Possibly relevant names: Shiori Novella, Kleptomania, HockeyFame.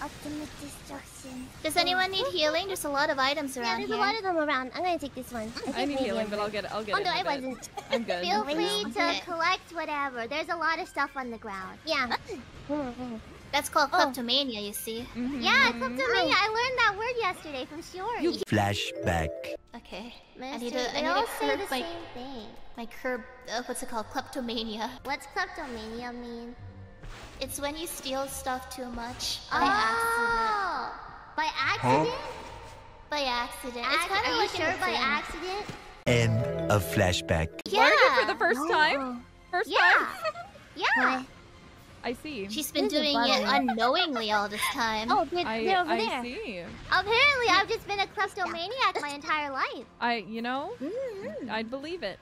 Ultimate destruction. Does anyone need healing? There's a lot of items around. Yeah, there's a lot of them around. I'm gonna take this one. I need healing, but I'll get it. Oh no, I wasn't. I'm good. Feel free to collect whatever. There's a lot of stuff on the ground. Yeah. That's called kleptomania, you see. Mm-hmm. Yeah, kleptomania. I learned that word yesterday from Shiori. Flashback. Okay. I need to curb what's it called? Kleptomania. What's kleptomania mean? It's when you steal stuff too much by accident. Huh? By accident. It's kind of like by accident. End of flashback. Yeah. Learned it for the first time. First time. Yeah. Yeah. I see. She's been doing it unknowingly all this time. Oh, they're over there. I see. Apparently, I've just been a kleptomaniac my entire life. You know, I'd believe it.